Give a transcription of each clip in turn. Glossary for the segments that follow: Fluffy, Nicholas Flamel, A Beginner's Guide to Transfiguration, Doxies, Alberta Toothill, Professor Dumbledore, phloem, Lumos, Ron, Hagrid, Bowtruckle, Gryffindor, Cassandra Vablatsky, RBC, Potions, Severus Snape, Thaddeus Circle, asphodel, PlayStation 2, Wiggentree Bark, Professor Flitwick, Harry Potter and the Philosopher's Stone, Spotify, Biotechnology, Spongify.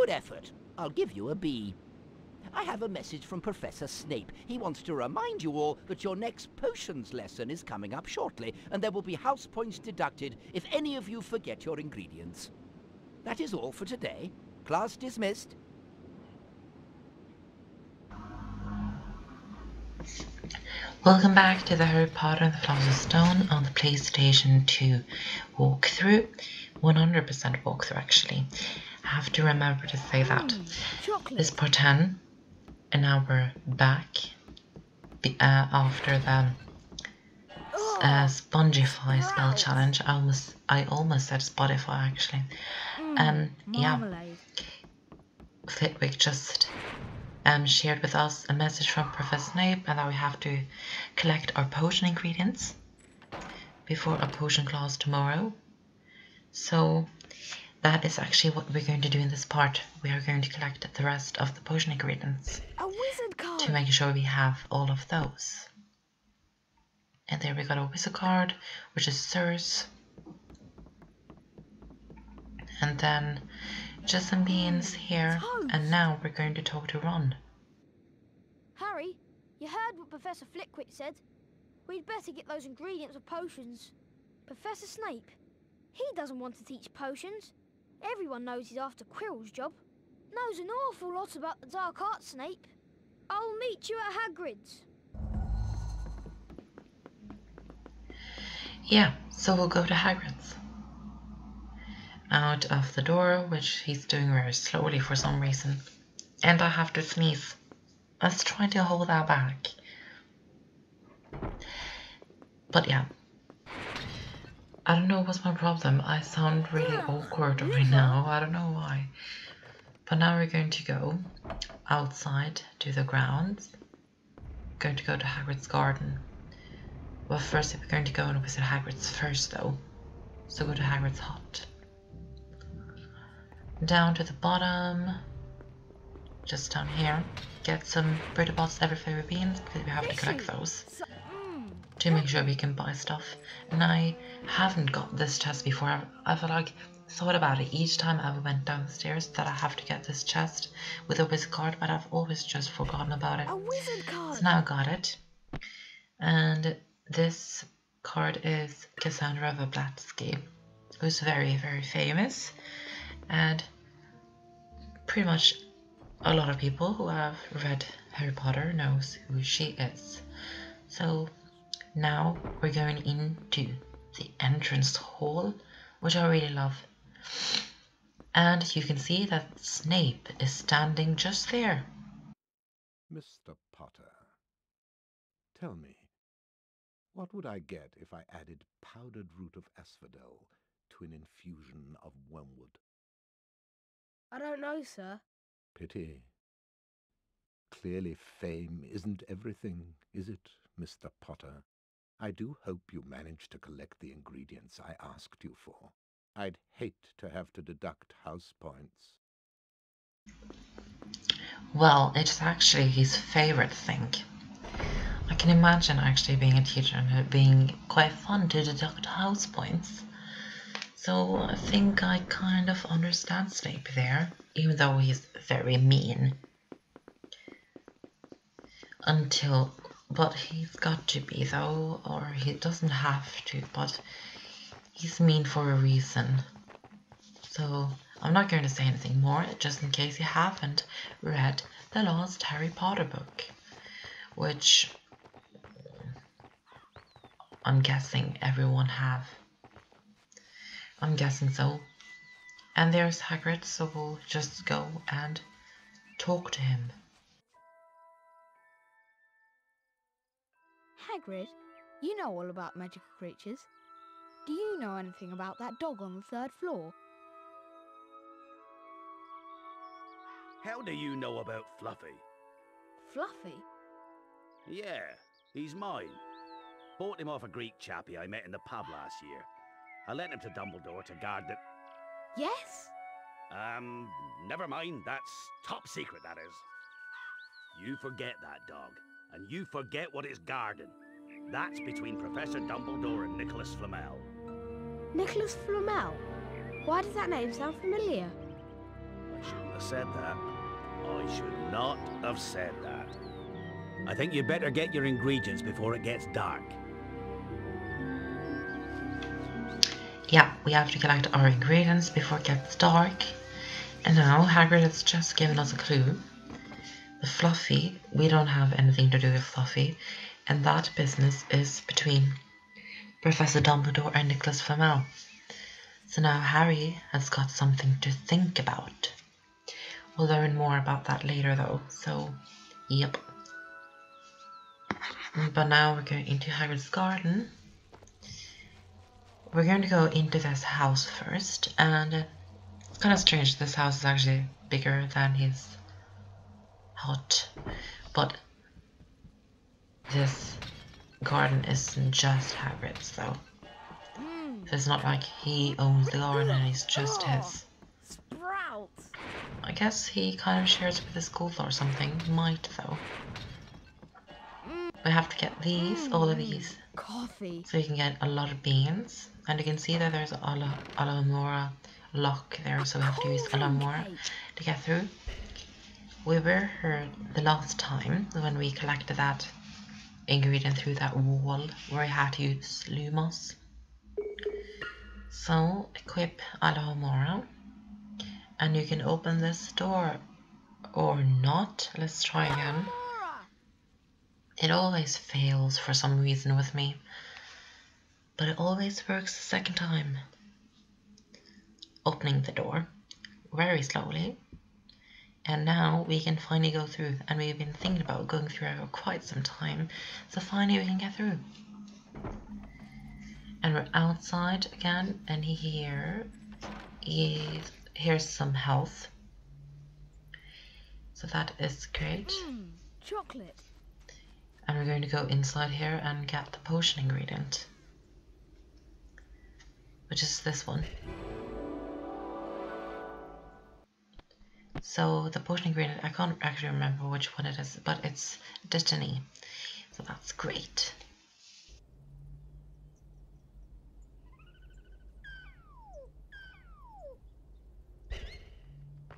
Good effort. I'll give you a B. I have a message from Professor Snape. He wants to remind you all that your next potions lesson is coming up shortly, and there will be house points deducted if any of you forget your ingredients. That is all for today. Class dismissed. Welcome back to the Harry Potter and the Philosopher's Stone on the PlayStation 2 walkthrough. 100% walkthrough, actually. I have to remember to say that. It's part 10. And now we're back after the Spongify spell challenge. I almost said Spotify, actually. Yeah, Flitwick just shared with us a message from Professor Snape, and that we have to collect our potion ingredients before a potion class tomorrow. So that is actually what we're going to do in this part. We are going to collect the rest of the potion ingredients to make sure we have all of those. And there we got a wizard card, which is Severus. And then just some beans here. And now we're going to talk to Ron. Harry, you heard what Professor Flitwick said. We'd better get those ingredients of potions. Professor Snape, he doesn't want to teach potions. Everyone knows he's after Quirrell's job. Knows an awful lot about the dark arts, Snape. I'll meet you at Hagrid's. Yeah, so we'll go to Hagrid's. Out of the door, which he's doing very slowly for some reason. And I have to sneeze. Let's try to hold that back. But yeah. I don't know what's my problem. I sound really awkward right now. I don't know why. But now we're going to go outside to the grounds. We're going to go to Hagrid's garden. Well, first we're going to go and visit Hagrid's first though. So go to Hagrid's hut. Down to the bottom, just down here, get some Brita Bots every flavor beans, because we have to collect those to make sure we can buy stuff. And I haven't got this chest before. I've like thought about it each time I went downstairs that I have to get this chest with a wizard card, but I've always just forgotten about it. So now I got it. And this card is Cassandra Vablatsky, who's very, very famous. And pretty much a lot of people who have read Harry Potter knows who she is. So now we're going into the entrance hall, which I really love. And you can see that Snape is standing just there. Mr. Potter, tell me, what would I get if I added powdered root of asphodel to an infusion of wormwood? I don't know, sir. Pity. Clearly fame isn't everything, is it, Mr. Potter? I do hope you managed to collect the ingredients I asked you for. I'd hate to have to deduct house points. Well, it's actually his favorite thing. I can imagine actually being a teacher and it being quite fun to deduct house points. So I think I kind of understand Snape there, even though he's very mean. But he's got to be though, or he doesn't have to, but he's mean for a reason. So I'm not going to say anything more, just in case you haven't read the last Harry Potter book, which I'm guessing everyone have. I'm guessing so. And there's Hagrid, so we'll just go and talk to him. Hagrid, you know all about magical creatures. Do you know anything about that dog on the third floor? How do you know about Fluffy? Fluffy? Yeah, he's mine. Bought him off a Greek chappie I met in the pub last year. I lent him to Dumbledore to guard the... Yes? Never mind. That's top secret, that is. You forget that dog, and you forget what it's guarding. That's between Professor Dumbledore and Nicholas Flamel. Nicholas Flamel? Why does that name sound familiar? Shouldn't have said that. I should not have said that. I think you better get your ingredients before it gets dark. Yeah, we have to collect our ingredients before it gets dark. And now Hagrid has just given us a clue. The Fluffy, we don't have anything to do with Fluffy. And that business is between Professor Dumbledore and Nicholas Flamel. So now Harry has got something to think about. We'll learn more about that later though, so yep. But now we're going into Hagrid's garden. We're going to go into this house first, and it's kind of strange, this house is actually bigger than his hut, but this garden isn't just Hagrid's though. So it's not like he owns the garden and it's just his. I guess he kind of shares it with the school or something. Might though. We have to get these, all of these. Coffee. So you can get a lot of beans. And you can see that there's Alohomora lock there, so we have to use Alohomora to get through. We were here the last time when we collected that ingredient through that wall where we had to use Lumos. So equip Alohomora, and you can open this door or not. Let's try again. It always fails for some reason with me, but it always works the second time. Opening the door very slowly, and now we can finally go through, and we've been thinking about going through it for quite some time, so finally we can get through. And we're outside again, and here is, here's some health. So that is great. Chocolate. And we're going to go inside here and get the potion ingredient, which is this one. So the potion ingredient, I can't actually remember which one it is, but it's Dittany. So that's great.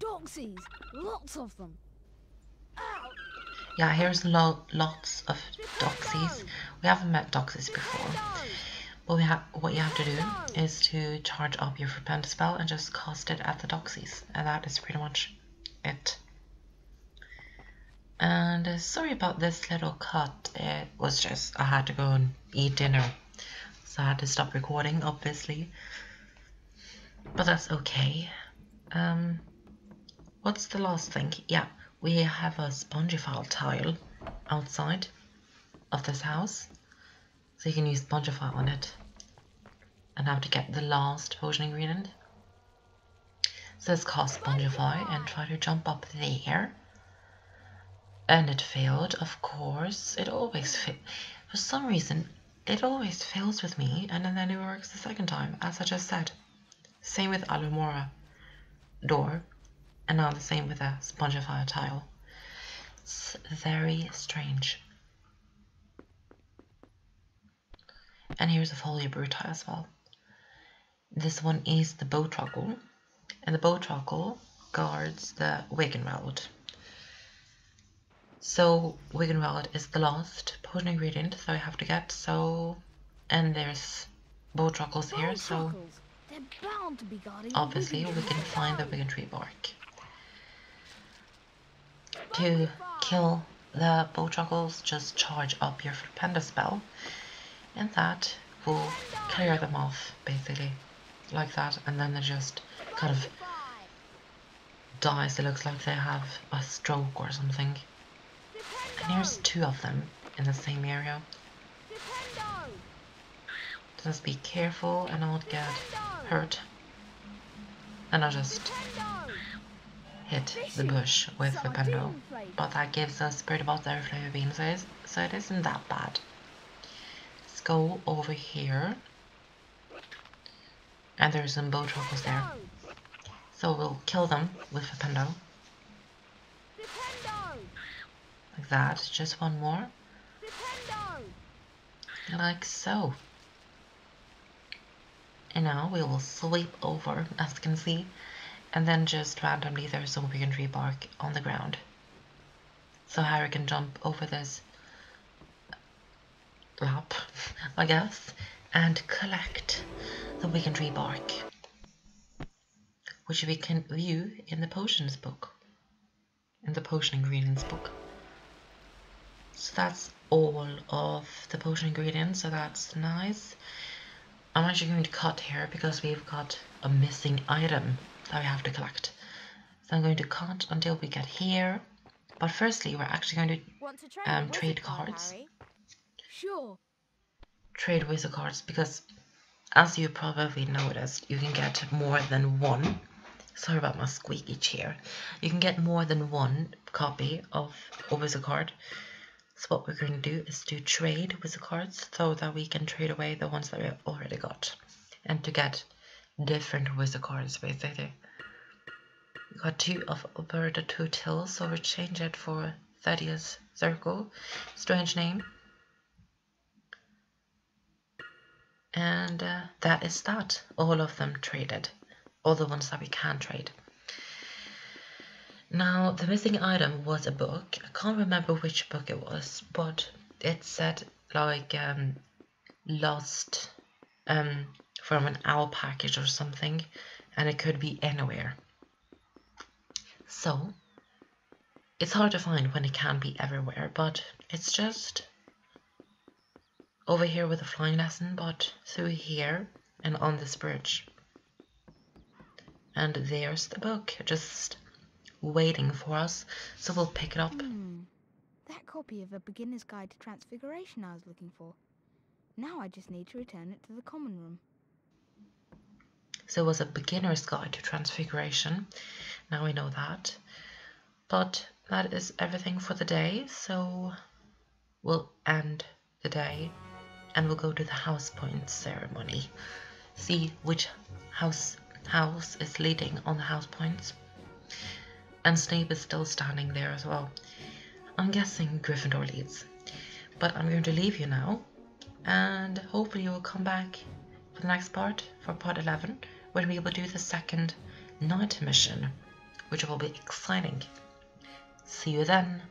Doxies, lots of them. Yeah, here's lots of Doxies. We haven't met Doxies before, but what you have to do is to charge up your Flipendo spell and just cast it at the Doxies, and that is pretty much it. And sorry about this little cut. It was just I had to go and eat dinner, so I had to stop recording, obviously. But that's okay. What's the last thing? Yeah, we have a Spongify tile outside of this house. So you can use Spongify on it. And have to get the last potion ingredient. So let's cast Spongify and try to jump up there. And it failed, of course. It always fails. For some reason, it always fails with me, and then it works the second time, as I just said. Same with Alohomora door. And now the same with a Spongify tile. It's very strange. And here's a Foliabrew tile as well. This one is the Bowtruckle, and the Bowtruckle guards the Wiggentree. So Wiggentree is the last potion ingredient that I have to get. So, and there's Bowtruckles here. So obviously we can find the Wiggentree Bark. To kill the Bowtruckles, just charge up your Flipendo spell, and that will clear them off, basically, like that, and then they just kind of dies. It looks like they have a stroke or something. And here's two of them in the same area. Just be careful and not get hurt, and I'll just hit the bush with Flipendo, but that gives us pretty much every flavor bean, so it isn't that bad. Let's go over here, and there's some Bowtruckles there, so we'll kill them with Flipendo, like that, just one more, like so. And now we will sweep over, as you can see, and then just randomly there's some Wiggentree Bark on the ground. So Harry can jump over this lap, I guess, and collect the Wiggentree Bark, which we can view in the potions book, in the potion ingredients book. So that's all of the potion ingredients, so that's nice. I'm actually going to cut here because we've got a missing item that we have to collect. So I'm going to cut until we get here. But firstly, we're actually going to trade cards. Sure. Trade wizard cards, because as you probably noticed, you can get more than one. Sorry about my squeaky chair. You can get more than one copy of a wizard card. So what we're going to do is to trade wizard cards so that we can trade away the ones that we have already got. And to get different wizard cards, basically. We got two of Alberta Toothill, so we'll change it for Thaddeus Circle. Strange name. And that is that. All of them traded. All the ones that we can trade. Now, the missing item was a book. I can't remember which book it was, but it said, like, lost from an owl package or something, and it could be anywhere. So, it's hard to find when it can be everywhere, but it's just over here with the flying lesson, but through here and on this bridge. And there's the book, just waiting for us, so we'll pick it up. That copy of A Beginner's Guide to Transfiguration I was looking for. Now I just need to return it to the common room. So it was A Beginner's Guide to Transfiguration. Now we know that. But that is everything for the day, so we'll end the day and we'll go to the house point ceremony. See which house is leading on the house points. And Snape is still standing there as well. I'm guessing Gryffindor leads. But I'm going to leave you now. And hopefully you will come back for the next part, for part 11, when we will do the second night mission, which will be exciting. See you then.